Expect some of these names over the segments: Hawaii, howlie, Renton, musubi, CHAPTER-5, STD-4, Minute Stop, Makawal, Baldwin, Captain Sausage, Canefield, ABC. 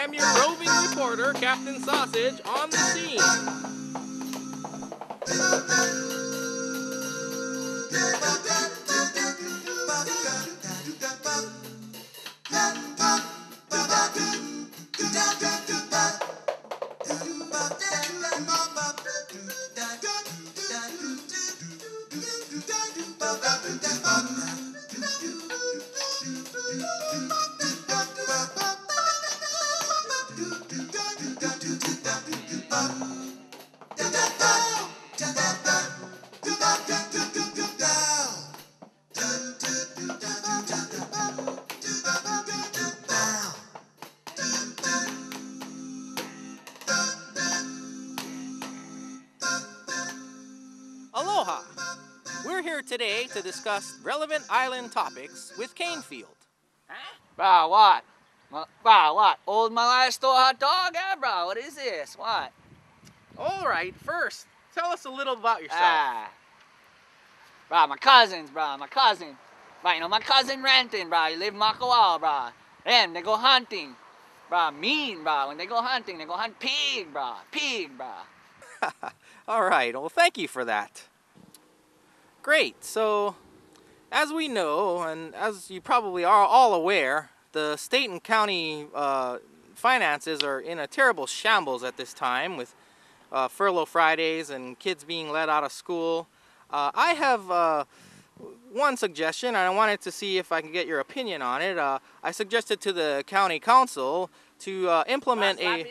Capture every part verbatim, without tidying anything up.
am your roving reporter, Captain Sausage, on the scene. Aloha! We're here today to discuss relevant island topics with Canefield. Huh? Brah, what? Ma brah, what? Old Malaya store hot dog? Yeah, brah, what is this? What? Alright, first, tell us a little about yourself. Ah. Brah, my cousins, brah, my cousin. Brah, you know, my cousin Renton, brah, he live in Makawal, brah. Them, they go hunting. Brah, mean, brah, when they go hunting, they go hunt pig, brah, pig, brah. Alright, well, thank you for that. Great, so as we know, and as you probably are all aware, the state and county uh, finances are in a terrible shambles at this time with uh, furlough Fridays and kids being let out of school. Uh, I have uh, one suggestion, and I wanted to see if I can get your opinion on it. Uh, I suggested to the county council to uh, implement a...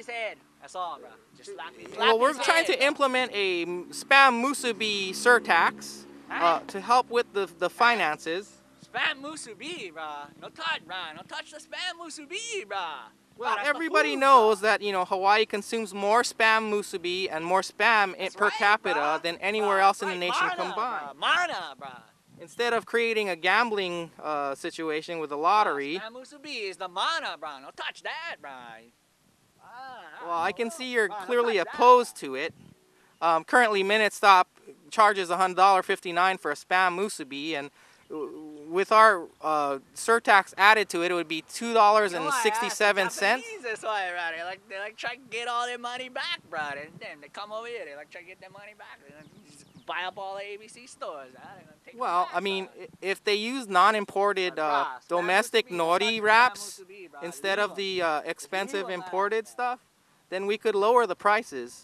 That's all, bro. Just slap his, slap well, we're trying head. to implement a spam musubi surtax. Uh, to help with the, the finances. Spam musubi, brah. No touch, brah. No touch the spam musubi, brah. Well, well everybody food, knows brah. that, you know, Hawaii consumes more spam musubi and more spam in, per right, capita brah. than anywhere brah, else right. in the nation Marna, combined. Brah. Marna, brah. Instead of creating a gambling uh, situation with the lottery. Brah, spam musubi is the mana, brah. No touch that, brah. brah well, I can see you're brah, clearly no opposed that, to it. Um, currently, Minute Stop charges one dollar fifty-nine for a spam musubi, and with our uh, surtax added to it, it would be two dollars and sixty-seven cents. That's why, right? They like, they like try to get all their money back, bro. Damn, they come over here, they like try to get their money back. They like, just buy up all the A B C stores. Right? Take well, back, I mean, bro. if they use non-imported uh, domestic nori wraps musubi, instead of the uh, expensive imported that, stuff, then we could lower the prices.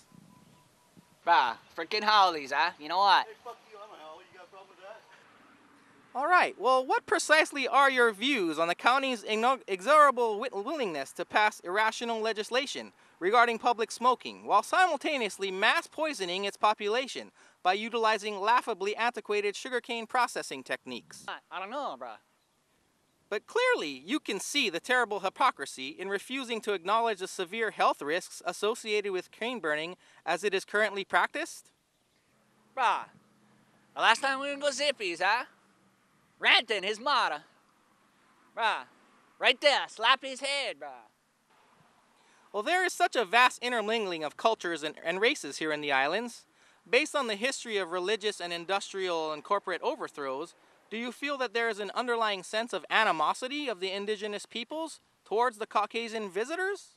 Brah, freaking howlies, huh? You know what? Hey, fuck you, I'm a howlie. You got a problem with that? All right, well, what precisely are your views on the county's inexorable willingness to pass irrational legislation regarding public smoking while simultaneously mass poisoning its population by utilizing laughably antiquated sugarcane processing techniques? I don't know, brah. But clearly, you can see the terrible hypocrisy in refusing to acknowledge the severe health risks associated with cane burning as it is currently practiced. Brah, the last time we were gonna go zippies, huh? Renton, his motto. Brah, right there, slap his head, brah. Well, there is such a vast intermingling of cultures and, and races here in the islands. Based on the history of religious and industrial and corporate overthrows, do you feel that there is an underlying sense of animosity of the indigenous peoples towards the Caucasian visitors?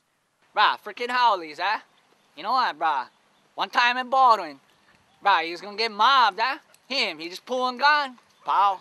Brah, freaking howlies, huh? You know what, brah? One time in Baldwin, brah, he was gonna get mobbed, huh? Him, he just pulled and gone. Pow.